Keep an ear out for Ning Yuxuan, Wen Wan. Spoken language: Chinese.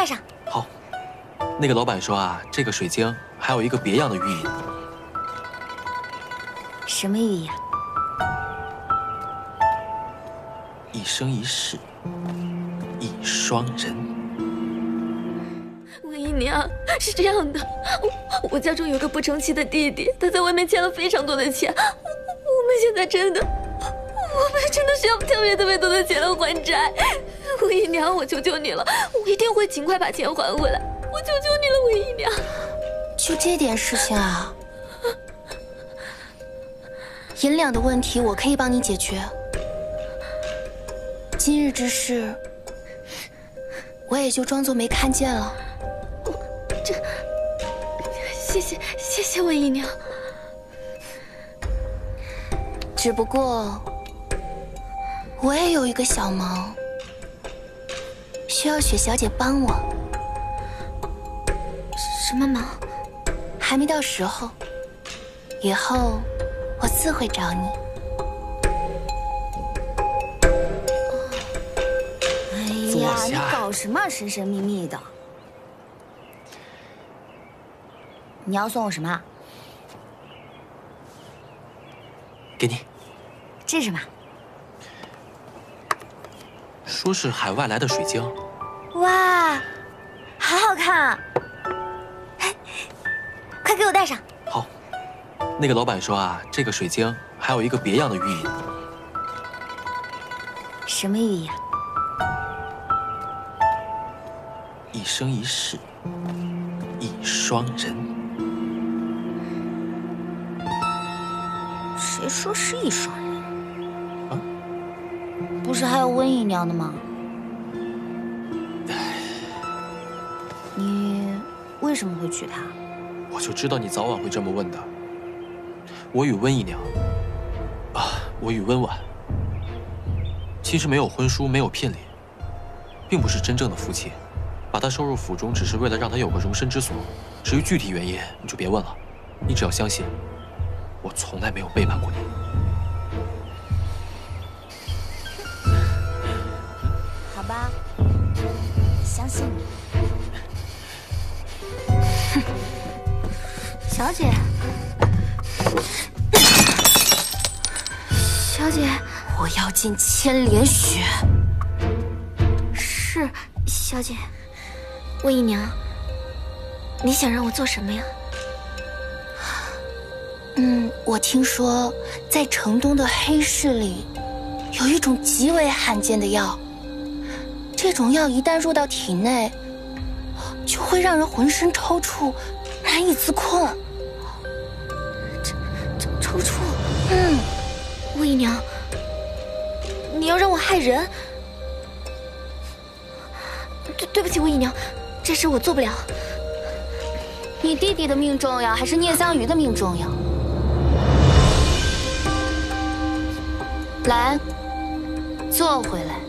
带上。好。那个老板说啊，这个水晶还有一个别样的寓意。什么寓意啊？一生一世，一双人。文姨娘是这样的，我家中有个不成器的弟弟，他在外面欠了非常多的钱，我们现在真的。 我们真的需要特别多的钱来还债，文姨娘，我求求你了，我一定会尽快把钱还回来，我求求你了，文姨娘。就这点事情啊，银两的问题我可以帮你解决。今日之事，我也就装作没看见了。这，谢谢文姨娘。只不过。 我也有一个小忙，需要雪小姐帮我。什么忙？还没到时候，以后我自会找你。哎呀，你搞什么神神秘秘的？你要送我什么？给你。这是什么？ 说是海外来的水晶，哇，好好看啊！哎，快给我戴上。好。那个老板说啊，这个水晶还有一个别样的寓意。什么寓意啊？一生一世，一双人。谁说是一双人？ 不是还有温姨娘的吗？你为什么会娶她？我就知道你早晚会这么问的。我与温姨娘，我与温婉，其实没有婚书，没有聘礼，并不是真正的夫妻。把她收入府中，只是为了让她有个容身之所。至于具体原因，你就别问了。你只要相信，我从来没有背叛过你。 吧，相信你。哼，小姐，小姐，我要进千莲穴。是，小姐。温姨娘，你想让我做什么呀？我听说在城东的黑市里，有一种极为罕见的药。 这种药一旦入到体内，就会让人浑身抽搐，难以自控。抽搐？嗯，温姨娘，你要让我害人？对不起，温姨娘，这事我做不了。你弟弟的命重要，还是聂桑榆的命重要？来，坐回来。